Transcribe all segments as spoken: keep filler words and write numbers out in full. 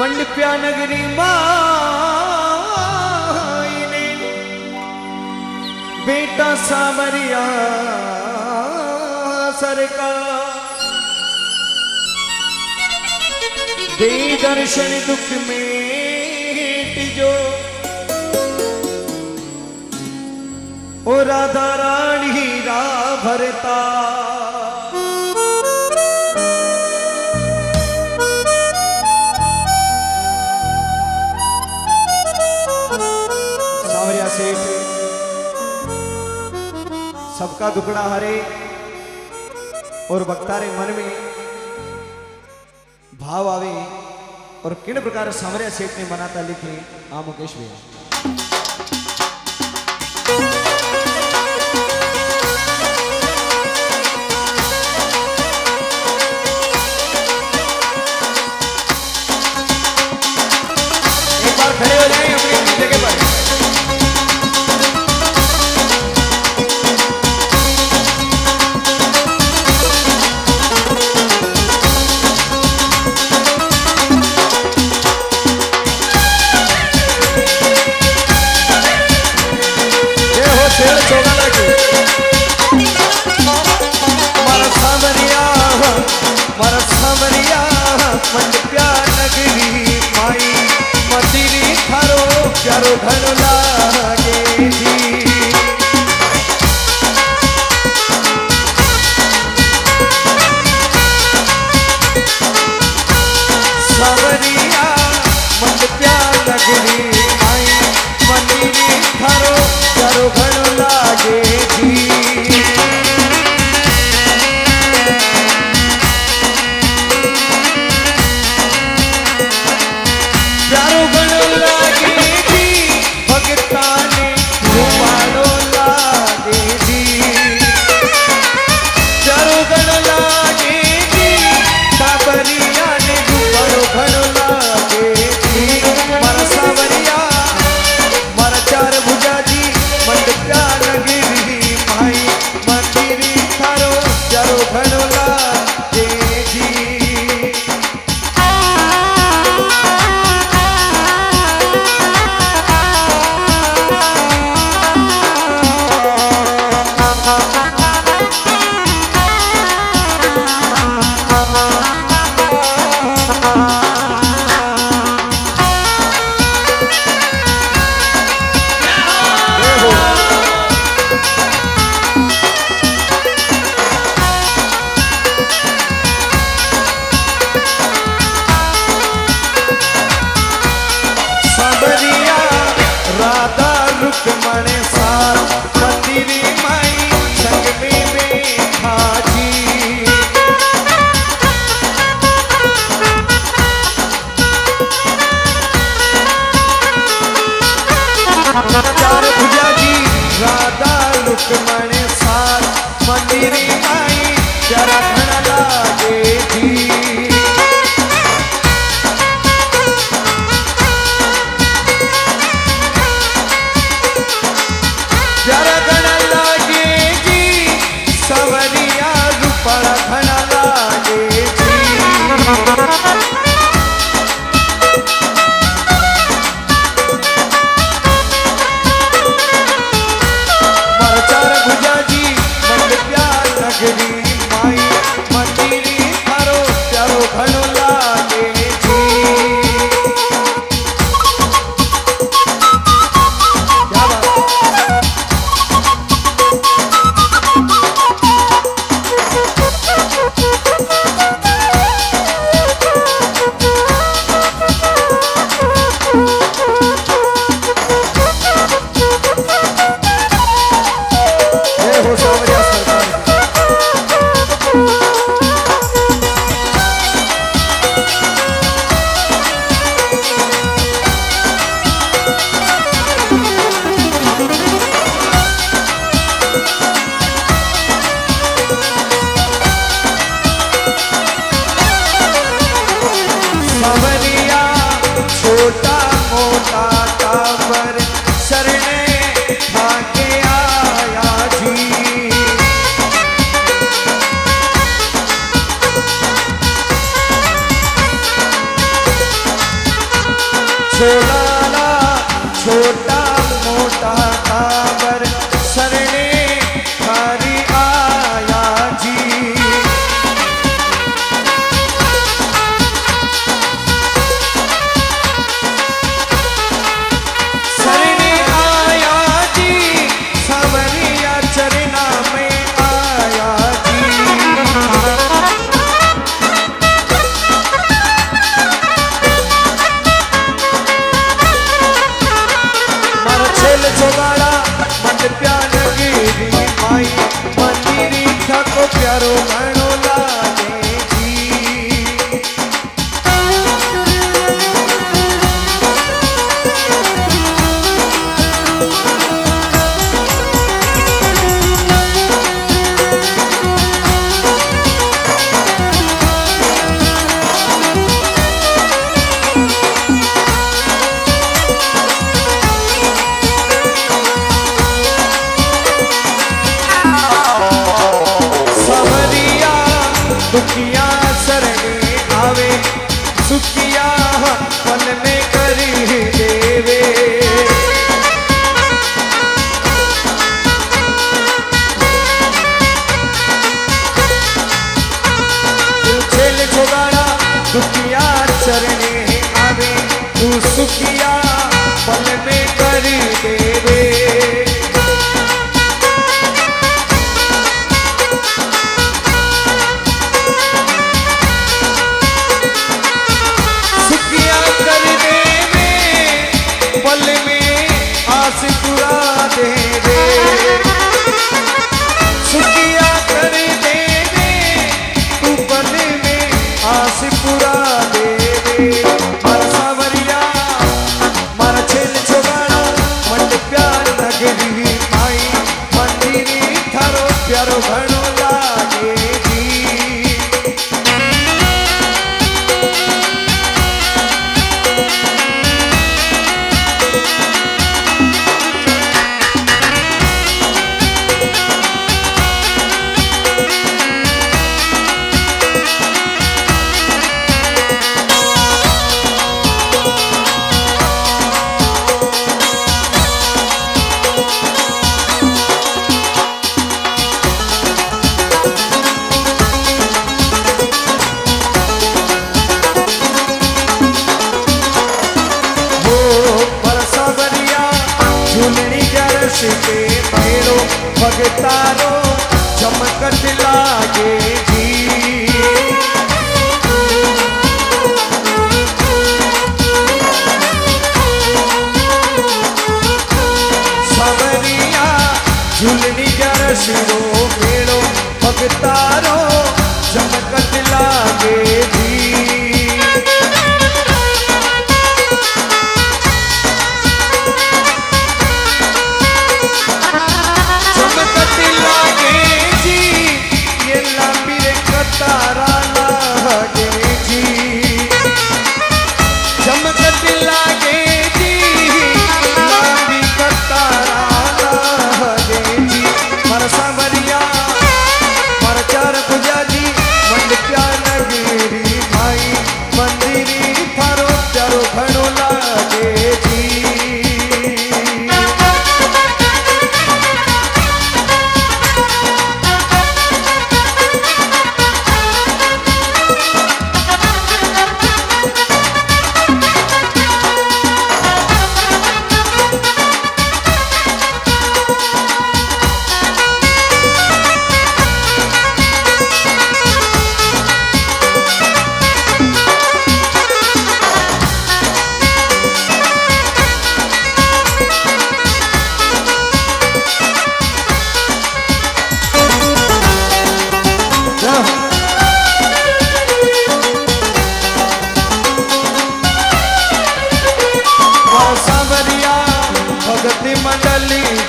मंडप्या नगरी मायने बेटा सावरिया सरकार दे दर्शन दुख में जो ओ राधा रानी रा भरता सबका दुखड़ा हरे और भक्तारे मन में भाव आवे और किन प्रकार सावरिया सेठ ने मनाता लिखे आ मुकेश भैया एक बार खड़े हो जाए अपनी जगह पर। Good. छोलाला छोटा मोटा काबर सरने थारी आया जी। सरने आया जी सांवरिया चरना में आया जी। छोलाला मन प्यार गिरी माई मंदिरी थको प्यारो घणो लागे जी। दुखिया सरने आवे सुखिया पल में करी देवे। छेल छोगाड़ा दुखिया सरने आवे तू सुखिया पल में करी देवे। मेरो भगतारो चमकत लागे जी। सांवरिया झूलनी जरस रो मेरो भगतारो चमकत लागे जी।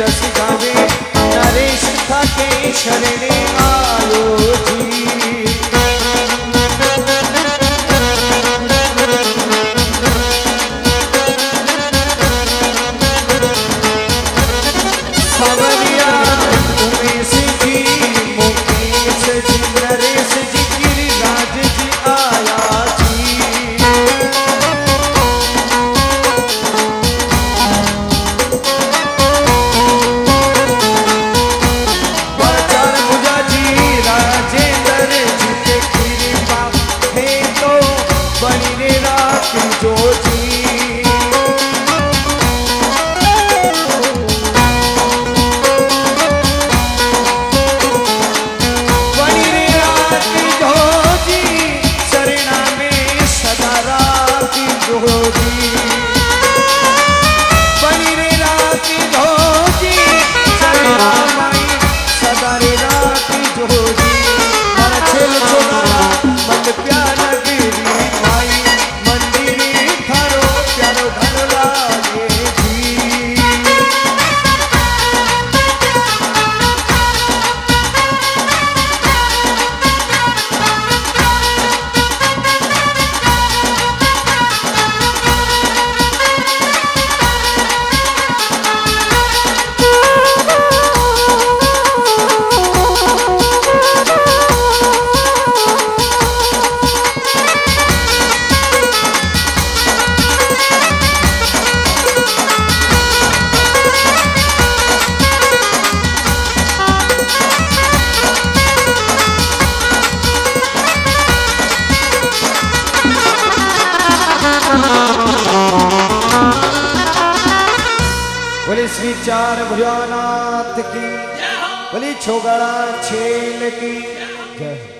जस गावे नरेश था के शरणे आयो जी। सांवरिया मुकेश जी मुकेश जी नरेश जी की राज जी आया जी। श्री चार भुजानाथ की, बलि छोगड़ा छेल की जय।